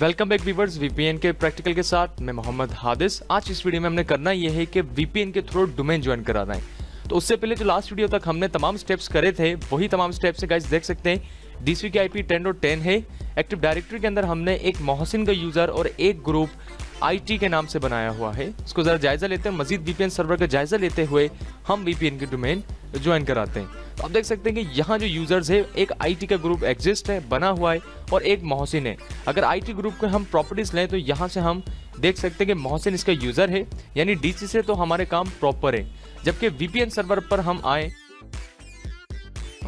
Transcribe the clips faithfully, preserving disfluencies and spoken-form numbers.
Welcome back viewers, VPN के practical के साथ मैं मोहम्मद हादिस। आज इस वीडियो में हमने करना यह है कि वीपीएन के थ्रू डोमेन ज्वाइन कराना है। तो उससे पहले जो लास्ट वीडियो तक हमने तमाम स्टेप्स करे थे वही तमाम स्टेप्स से गाइस देख सकते हैं। डीसी की आईपी टेन डॉट टेन है। एक्टिव डायरेक्टरी के अंदर हमने एक मोहसिन का यूजर और एक ग्रुप आईटी के नाम से बनाया हुआ है। इसको जरा जायजा लेते हैं, मजीद वीपीएन सर्वर का जायजा लेते हुए हम वीपीएन के डोमेन ज्वाइन कराते हैं। आप देख सकते हैं कि यहाँ जो यूजर्स है एक आईटी का ग्रुप एग्जिस्ट है, बना हुआ है और एक मोहसिन है। अगर आईटी ग्रुप के हम प्रॉपर्टीज लें तो यहाँ से हम देख सकते हैं कि मोहसिन इसका यूजर है, यानी डीसी से तो हमारे काम प्रॉपर है। जबकि वीपीएन सर्वर पर हम आए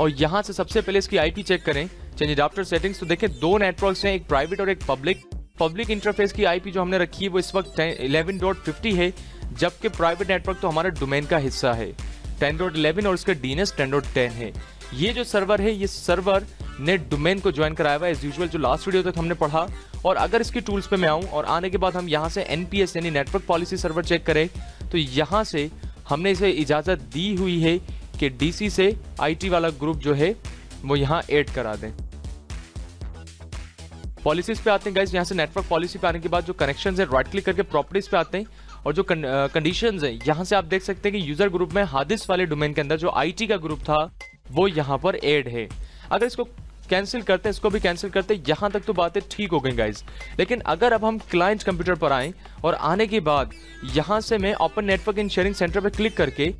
और यहाँ से सबसे पहले इसकी आईपी चेक करें, चेंज अडॉप्टर सेटिंग्स, तो देखें दो नेटवर्क्स हैं, एक प्राइवेट और एक पब्लिक। पब्लिक इंटरफेस की आईपी जो हमने रखी है वो इस वक्त इलेवन डॉट फिफ्टी है, जबकि प्राइवेट नेटवर्क तो हमारे डोमेन का हिस्सा है टेन डॉट इलेवन और इसका डीएनएस टेन डॉट टेन है। ये जो सर्वर है ये सर्वर ने डोमेन को ज्वाइन कराया हुआ है एज यूजुअल, जो लास्ट वीडियो तक हमने पढ़ा। और अगर इसकी टूल्स पे मैं आऊँ और आने के बाद हम यहाँ से एनपीएस यानी नेटवर्क पॉलिसी सर्वर चेक करें तो यहाँ से हमने इसे इजाज़त दी हुई है कि डीसी से आईटी वाला ग्रुप जो है वो यहाँ ऐड करा दें। पॉलिसीज़ पे आते हैं गाइज, यहाँ से नेटवर्क पॉलिसी पे आने के बाद जो कनेक्शंस है राइट क्लिक करके प्रॉपर्टीज़ पे आते हैं और जो कंडीशंस है यहाँ से आप देख सकते हैं कि यूज़र ग्रुप में हादिस वाले डोमेन के अंदर जो आईटी का ग्रुप था वो यहाँ पर ऐड है। अगर इसको कैंसिल करते हैं, इसको भी कैंसिल करते हैं, यहाँ तक तो बातें ठीक हो गई गाइज। लेकिन अगर अब हम क्लाइंट कंप्यूटर पर आएँ और आने के बाद यहाँ से मैं open network and sharing centre पर क्लिक करके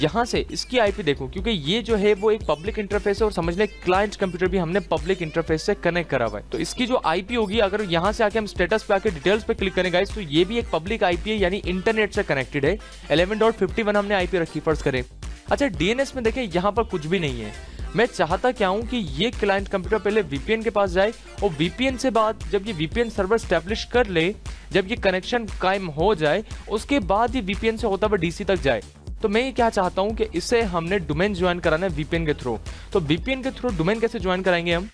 यहाँ से इसकी आईपी देखूं, क्योंकि ये जो है वो एक पब्लिक इंटरफेस है और समझ लें क्लाइंट कंप्यूटर भी हमने पब्लिक इंटरफेस से कनेक्ट करा हुआ है। तो इसकी जो आईपी होगी, अगर यहाँ से आके हम स्टेटस पे आके डिटेल्स पे क्लिक करें गाइस, तो ये भी एक पब्लिक आईपी है यानी इंटरनेट से कनेक्टेड है। इलेवन डॉट फिफ्टी वन हमने आईपी रखी, फर्ज करें। अच्छा, डीएनएस में देखें यहाँ पर कुछ भी नहीं है। मैं चाहता क्या हूँ कि ये क्लाइंट कंप्यूटर पहले वीपीएन के पास जाए और वीपीएन से बाद जब ये वीपीएन सर्वर स्टैब्लिश कर ले, जब ये कनेक्शन कायम हो जाए, उसके बाद ये वीपीएन से होता हुआ डीसी तक जाए। तो मैं ये क्या चाहता हूँ कि इससे हमने डोमेन ज्वाइन कराना है वीपीएन के थ्रू। तो वीपीएन के थ्रू डोमेन कैसे ज्वाइन कराएंगे हम,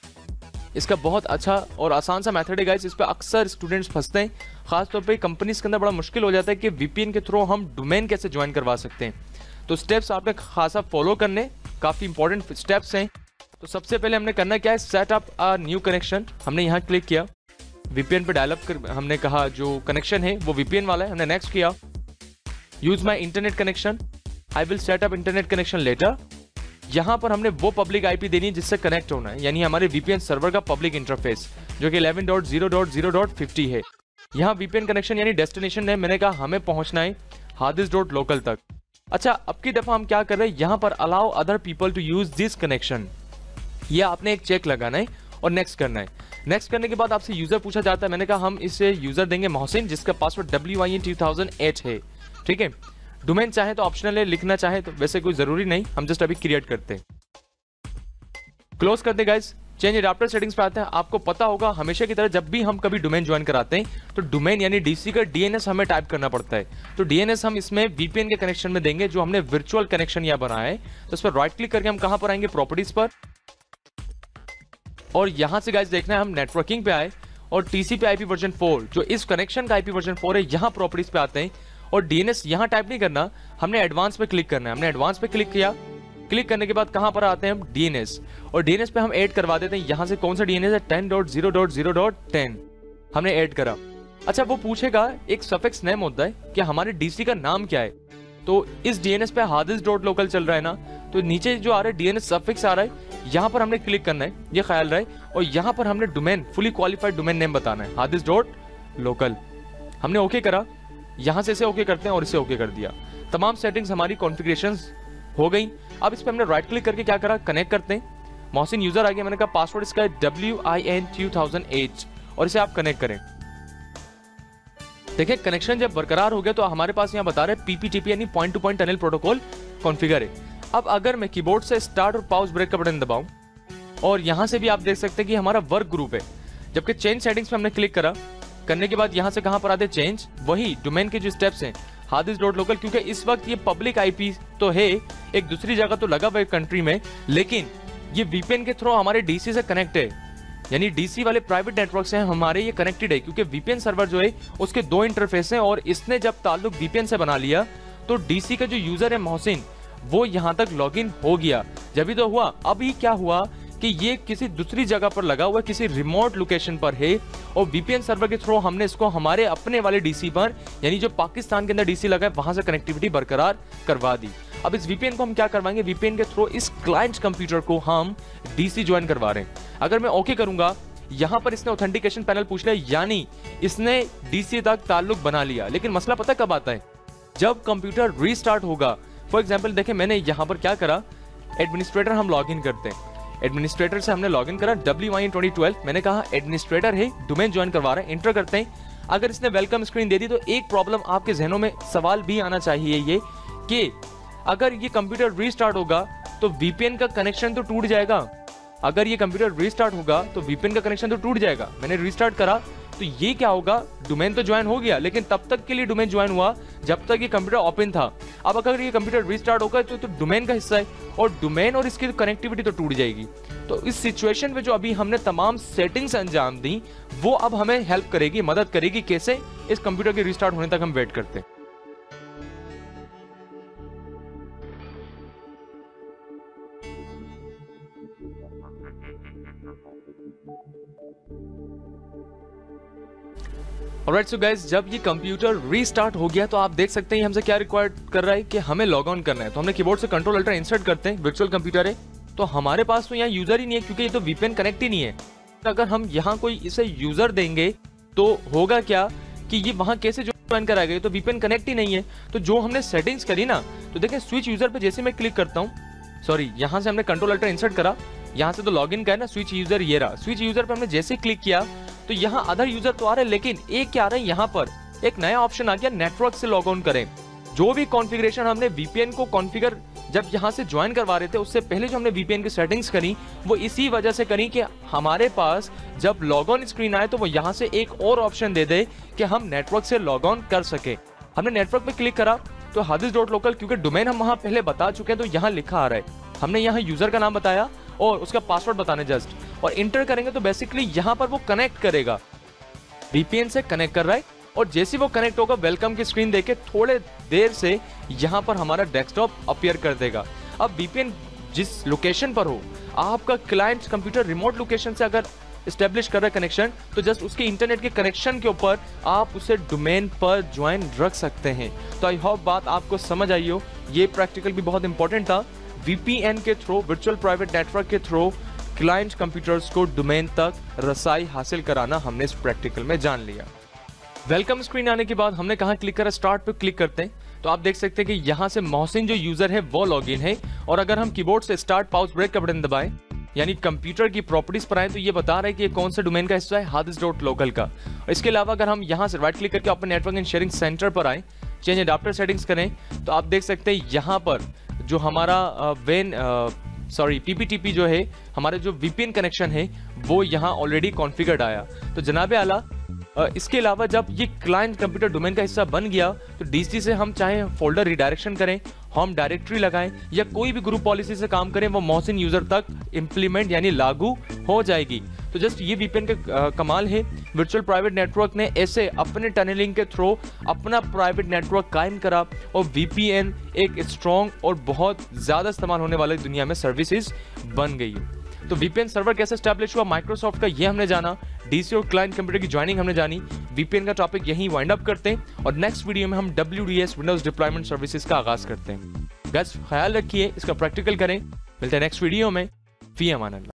इसका बहुत अच्छा और आसान सा मेथड है गाइस। इस पर अक्सर स्टूडेंट्स फंसते हैं, खासतौर पे कंपनीज के अंदर बड़ा मुश्किल हो जाता है कि वीपीएन के थ्रू हम डोमेन कैसे ज्वाइन करवा सकते हैं। तो स्टेप्स आपने खासा फॉलो करने, काफ़ी इंपॉर्टेंट स्टेप्स हैं। तो सबसे पहले हमने करना क्या है, सेटअप अ न्यू कनेक्शन, हमने यहाँ क्लिक किया, वीपीएन पर डायल अप कर, हमने कहा जो कनेक्शन है वो वीपीएन वाला है, हमने नेक्स्ट किया, use my internet connection, I will setup internet connection later. यहाँ पर हमने वो पब्लिक आईपी देनी है जिससे कनेक्ट होना है, यानी हमारे वीपीएन सर्वर का पब्लिक इंटरफेस जो कि eleven dot zero dot zero dot fifty है। यहाँ वीपीएन कनेक्शन यानी डेस्टिनेशन है, मैंने कहा हमें पहुँचना है hadis डॉट local तक। अच्छा, अब की दफ़ा हम क्या कर रहे हैं, यहाँ पर allow other people to use this connection, ये आपने एक चेक लगाना है और नेक्स्ट करना है। नेक्स्ट करने के बाद आपसे यूज़र पूछा जाता है, मैंने कहा हम इसे यूज़र देंगे मोहसिन, जिसका password W I N two thousand eight है। ठीक है, डोमेन चाहे तो ऑप्शनल है, लिखना चाहे तो, वैसे कोई जरूरी नहीं, हम जस्ट अभी क्रिएट करते हैं। क्लोज करते हैं गाइस, चेंज एडाप्टर सेटिंग्स पे आते हैं। आपको पता होगा हमेशा की तरह जब भी हम कभी डोमेन ज्वाइन कराते हैं तो डोमेन यानी डीसी का डीएनएस हमें टाइप करना पड़ता है। तो डीएनएस हम इसमें वीपीएन के कनेक्शन में देंगे जो हमने वर्चुअल कनेक्शन यहाँ बनाया है। तो इस पर राइट क्लिक करके हम कहाँ पर आएंगे, प्रॉपर्टीज पर, और यहाँ से गाइस देखना है हम नेटवर्किंग पे आए और टीसीपी आईपी वर्जन फोर जो इस कनेक्शन का आईपी वर्जन फोर है, यहाँ प्रॉपर्टीज पे आते हैं और डीएनएस यहाँ टाइप नहीं करना, हमने एडवांस पे क्लिक करना है। हमने एडवांस पे क्लिक किया, क्लिक करने के बाद कहाँ पर आते हैं हम, डीएनएस, और डीएनएस पे हम ऐड करवा देते हैं। यहाँ से कौन सा डीएनएस है, ten dot zero dot zero dot ten हमने ऐड करा। अच्छा, वो पूछेगा एक सफिक्स नेम होता है कि हमारे डीसी का नाम क्या है, तो इस डीएनएस पे hadis डॉट local चल रहा है ना, तो नीचे जो आ रहा है डीएनएस सफिक्स आ रहा है, यहाँ पर हमने क्लिक करना है, ये ख्याल रहे, और यहाँ पर हमने domain fully qualified domain name बताना है hadis डॉट local। हमने ओके करा, यहाँ से इसे ओके करते हैं और इसे ओके कर दिया। तमाम सेटिंग्स हमारी कॉन्फ़िगरेशंस हो गई। अब इस पर हमने राइट क्लिक करके क्या करा, कनेक्ट करते हैं। मोहसिन यूज़र आ गया, मैंने कहा पासवर्ड इसका है W I N two thousand eight और इसे आप कनेक्ट करें। देखिए कनेक्शन जब बरकरार हो गया तो हमारे पास यहाँ बता रहे पीपीटीपी यानी point to point tunnel protocol configure है। अब अगर मैं कीबोर्ड से स्टार्ट और पॉज ब्रेक का बटन दबाऊँ और यहाँ से भी आप देख सकते हैं कि हमारा वर्क ग्रुप है, जबकि चेंज सेटिंग्स पर हमने क्लिक करा, करने के बाद यहाँ से कहाँ पर आते हैं चेंज, वही डोमेन के जो स्टेप्स हैं hadis डॉट local, क्योंकि इस वक्त ये पब्लिक आईपी तो है, एक दूसरी जगह तो लगा हुआ है कंट्री में, लेकिन ये वीपीएन के थ्रू हमारे डीसी से कनेक्ट है, यानी डीसी वाले प्राइवेट नेटवर्क से हमारे ये कनेक्टेड है। क्योंकि वीपीएन सर्वर जो है उसके दो इंटरफेस हैं और इसने जब ताल्लुक वीपीएन से बना लिया तो डीसी का जो यूज़र है मोहसिन वो यहाँ तक लॉग इन हो गया, जब ही तो हुआ। अभी क्या हुआ कि ये किसी दूसरी जगह पर लगा हुआ, किसी रिमोट लोकेशन पर है और वीपीएन सर्वर के थ्रू हमने इसको हमारे अपने वाले डीसी पर, यानी जो पाकिस्तान के अंदर डीसी लगा है, वहां से कनेक्टिविटी बरकरार करवा दी। अब इस वीपीएन को हम क्या करवाएंगे, वीपीएन के थ्रू इस क्लाइंट कंप्यूटर को हम डीसी ज्वाइन करवा रहे हैं। अगर मैं ओके करूंगा, यहां पर इसने ऑथेंटिकेशन पैनल पूछ लिया, यानी इसने डीसी तक ताल्लुक बना लिया। लेकिन मसला पता कब आता है, जब कंप्यूटर रीस्टार्ट होगा। फॉर एग्जाम्पल देखें, मैंने यहां पर क्या करा, एडमिनिस्ट्रेटर हम लॉगिन करते हैं, एडमिनिस्ट्रेटर से हमने लॉगिन करा W I N twenty twelve, मैंने कहा एडमिनिस्ट्रेटर है, डोमेन ज्वाइन करवा रहे हैं, एंटर करते हैं। अगर इसने वेलकम स्क्रीन दे दी तो एक प्रॉब्लम आपके जहनों में सवाल भी आना चाहिए ये कि अगर ये कंप्यूटर रीस्टार्ट होगा तो वीपीएन का कनेक्शन तो टूट जाएगा। अगर ये कंप्यूटर रीस्टार्ट होगा तो वीपीएन का कनेक्शन तो टूट जाएगा। मैंने रीस्टार्ट करा तो ये क्या होगा, डोमेन तो ज्वाइन हो गया, लेकिन तब तक के लिए डोमेन ज्वाइन हुआ जब तक ये कंप्यूटर ओपन था। अब अगर ये कंप्यूटर रीस्टार्ट होगा तो तो डोमेन का हिस्सा है, और डोमेन और इसकी कनेक्टिविटी तो टूट जाएगी। तो इस सिचुएशन में जो अभी हमने तमाम सेटिंग्स अंजाम दी, वो अब हमें हेल्प करेगी, मदद करेगी, कैसे इस कंप्यूटर के रीस्टार्ट होने तक हम वेट करते हैं। ऑलराइट सो गाइस, जब ये कंप्यूटर रीस्टार्ट हो गया तो आप देख सकते हैं हमसे क्या रिक्वायर कर रहा है कि हमें लॉग ऑन करना है। तो हमने कीबोर्ड से कंट्रोल अल्टर इंसर्ट करते हैं, वर्चुअल कंप्यूटर है तो हमारे पास तो यहाँ यूजर ही नहीं है, क्योंकि ये तो वीपीएन कनेक्ट ही नहीं है। तो अगर हम यहाँ कोई इसे यूजर देंगे तो होगा क्या कि ये वहाँ कैसे ज्वाइन कराया गया, तो वीपीएन कनेक्ट ही नहीं है। तो जो हमने सेटिंग्स करी ना, तो देखें स्विच यूजर पर जैसे मैं क्लिक करता हूँ, सॉरी यहाँ से हमने कंट्रोल अल्टर इंसर्ट करा, यहाँ से तो लॉग इन करना, स्विच यूजर ये रहा, स्विच यूजर पर हमने जैसे क्लिक किया तो यहाँ अदर यूजर तो आ रहे हैं, लेकिन एक क्या आ रहा है, यहाँ पर एक नया ऑप्शन आ गया, नेटवर्क से लॉग ऑन करें। जो भी कॉन्फ़िगरेशन हमने वीपीएन को कॉन्फ़िगर जब यहाँ से ज्वाइन करवा रहे थे, उससे पहले जो हमने वीपीएन की सेटिंग्स करी वो इसी वजह से करी कि हमारे पास जब लॉग ऑन स्क्रीन आए तो वो यहाँ से एक और ऑप्शन दे दे कि हम नेटवर्क से लॉग ऑन कर सके। हमने नेटवर्क पर क्लिक करा तो हैदीस डॉट लोकल, क्योंकि डोमेन हम वहाँ पहले बता चुके हैं, तो यहाँ लिखा आ रहा है, हमने यहाँ यूजर का नाम बताया और उसका पासवर्ड बताने जस्ट, और इंटर करेंगे तो बेसिकली यहाँ पर वो कनेक्ट करेगा, वीपीएन से कनेक्ट कर रहा है। और जैसे वो कनेक्ट होगा, वेलकम की स्क्रीन देके थोड़े देर से यहाँ पर हमारा डेस्कटॉप अपीयर कर देगा। अब वीपीएन जिस लोकेशन पर हो, आपका क्लाइंट कंप्यूटर रिमोट लोकेशन से अगर इस्टेब्लिश कर रहा है कनेक्शन, तो जस्ट उसके इंटरनेट के कनेक्शन के ऊपर आप उसे डोमेन पर ज्वाइन रख सकते हैं। तो आई होप बात आपको समझ आई हो। ये प्रैक्टिकल भी बहुत इंपॉर्टेंट था, वीपीएन के थ्रू, वर्चुअल प्राइवेट नेटवर्क के थ्रू क्लाइंट कंप्यूटर्स को डोमेन तक रसाई हासिल कराना हमने इस प्रैक्टिकल में जान लिया। वेलकम स्क्रीन आने के बाद हमने कहा क्लिक करा, स्टार्ट पे क्लिक करते हैं तो आप देख सकते हैं कि यहाँ से मोहसिन जो यूजर है वो लॉगिन है। और अगर हम कीबोर्ड से स्टार्ट पाउस ब्रेक का बटन दबाएं, यानी कंप्यूटर की प्रॉपर्टीज पर आए, तो ये बता रहा है कि ये कौन से डोमेन का हिस्सा है, हैदीस डॉट लोकल का। इसके अलावा अगर हम यहाँ से राइट क्लिक करके open network and sharing centre पर आए, चेंज एडाप्टर सेटिंग्स करें, तो आप देख सकते हैं यहाँ पर जो हमारा वेन सॉरी पीपीटीपी जो है, हमारे जो वीपीएन कनेक्शन है वो यहाँ ऑलरेडी कॉन्फ़िगर्ड आया। तो जनाबे आला, इसके अलावा जब ये क्लाइंट कंप्यूटर डोमेन का हिस्सा बन गया तो डीसी से हम चाहे फोल्डर रिडायरेक्शन करें, होम डायरेक्टरी लगाएं, या कोई भी ग्रुप पॉलिसी से काम करें, वो मोहसिन यूज़र तक इम्प्लीमेंट यानी लागू हो जाएगी। तो जस्ट ये वीपीएन का कमाल है, वर्चुअल प्राइवेट नेटवर्क ने ऐसे अपने टनलिंग के थ्रू अपना प्राइवेट नेटवर्क कायम करा, और वीपीएन एक स्ट्रॉन्ग और बहुत ज़्यादा इस्तेमाल होने वाली दुनिया में सर्विसेज बन गई। तो वीपीएन सर्वर कैसे एस्टैब्लिश हुआ माइक्रोसॉफ्ट का, ये हमने जाना, डीसी और क्लाइंट कंप्यूटर की ज्वाइनिंग हमने जानी। वीपीएन का टॉपिक यहीं वाइंड अप करते हैं और नेक्स्ट वीडियो में हम डब्ल्यूडीएस विंडोज डिप्लॉयमेंट सर्विसेज का आगाज़ करते हैं। गाइस ख्याल रखिए, इसका प्रैक्टिकल करें, मिलते हैं नेक्स्ट वीडियो में। फी अमानुल्लाह।